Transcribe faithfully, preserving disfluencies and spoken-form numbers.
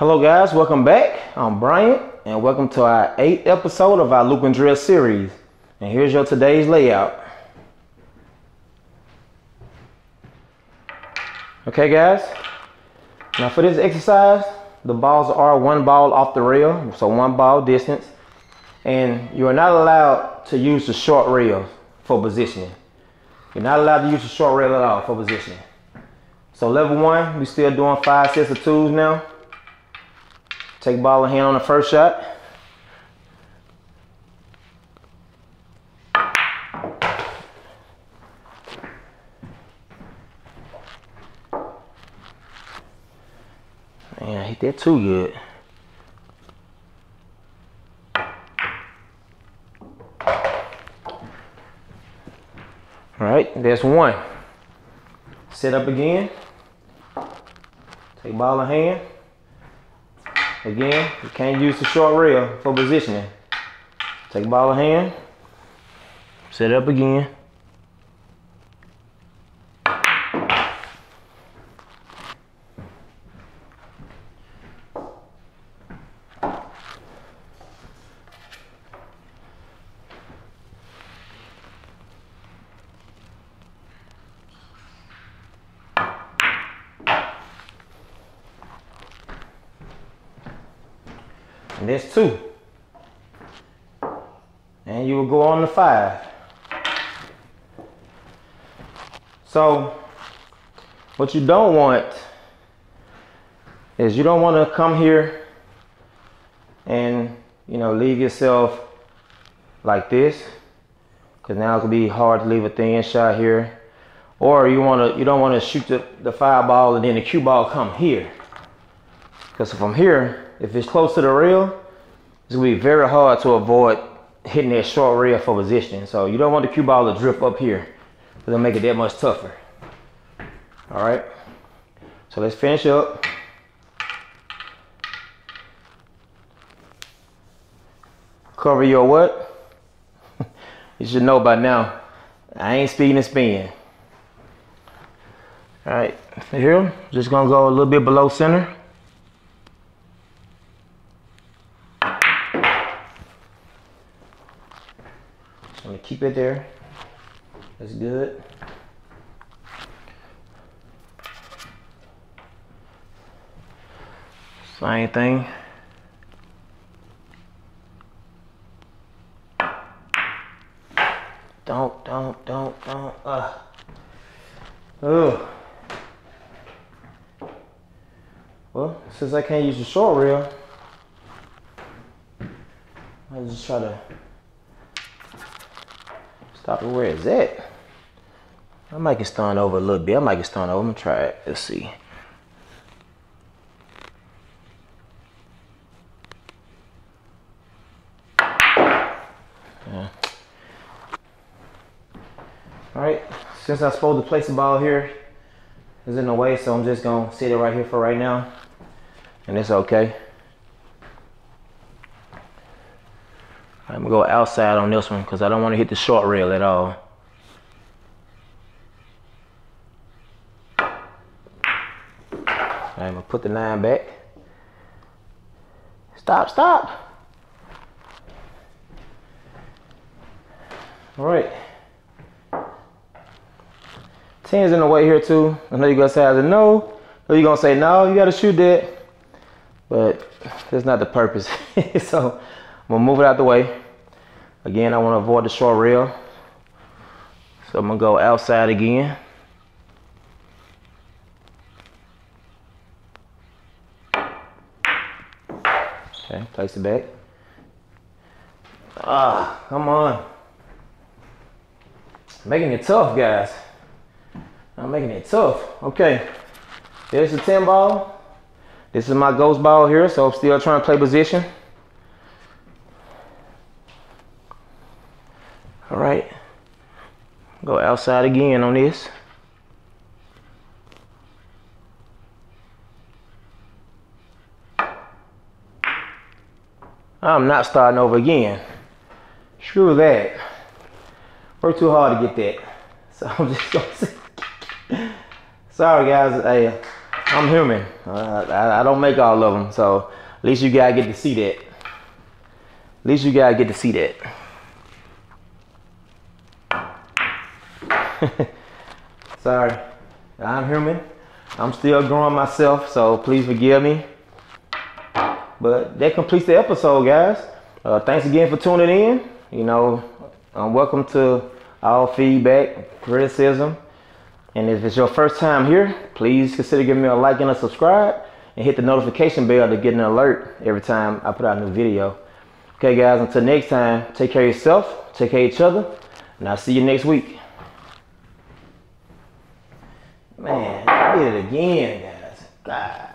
Hello guys, welcome back. I'm Bryant and welcome to our eighth episode of our loop and drill series. And here's your today's layout. Okay guys, now for this exercise, the balls are one ball off the rail, so one ball distance. And you are not allowed to use the short rail for positioning. You're not allowed to use the short rail at all for positioning. So level one, we're still doing five sets of twos now. Take ball in hand on the first shot. Man, I hit that too good. All right, that's one. Set up again. Take ball in hand. Again, you can't use the short rail for positioning. Take ball in hand. Set up again. And that's two. And you will go on to five. So what you don't want is you don't want to come here and, you know, leave yourself like this, because now it could be hard to leave a thin shot here. Or you want to, you don't want to shoot the, the five ball and then the cue ball come here, because from here, if it's close to the rail, it's gonna be very hard to avoid hitting that short rail for positioning. So you don't want the cue ball to drip up here, because it'll make it that much tougher. All right, so let's finish up. Cover your what? You should know by now, I ain't speeding and spinning. All right, here, just gonna go a little bit below center. I'm gonna keep it there. That's good. Same thing. Don't, don't, don't, don't. Uh. Oh. Well, since I can't use the short reel, I'll just try to stop it where it's at. I might get stunned over a little bit. I might get stunned over. I'm gonna try it. Let's see. Yeah. Alright, since I'm supposed to place the ball here, it's in the way, so I'm just gonna sit it right here for right now. And it's okay. I'm gonna go outside on this one because I don't want to hit the short rail at all. I'm gonna put the nine back. Stop, stop. All right. Ten's in the way here too. I know you're gonna say no. Or you're gonna say no, you gotta shoot that. But that's not the purpose. So I'm gonna move it out the way. Again, I want to avoid the short rail. So I'm gonna go outside again. Okay, place it back. Ah, come on. I'm making it tough, guys. I'm making it tough. Okay, there's the ten ball. This is my ghost ball here, so I'm still trying to play position. All right, go outside again on this. I'm not starting over again. Screw that. Worked too hard to get that. So I'm just gonna say, sorry guys, hey, I'm human. I, I, I don't make all of them, so at least you gotta get to see that. At least you gotta get to see that. Sorry, I'm human. I'm still growing myself, so please forgive me. But that completes the episode, guys. Uh, thanks again for tuning in. You know, um, welcome to all feedback, criticism. And if it's your first time here, please consider giving me a like and a subscribe, and hit the notification bell to get an alert every time I put out a new video. Okay, guys, until next time, take care of yourself, take care of each other, and I'll see you next week. Man, I did it again, guys. God.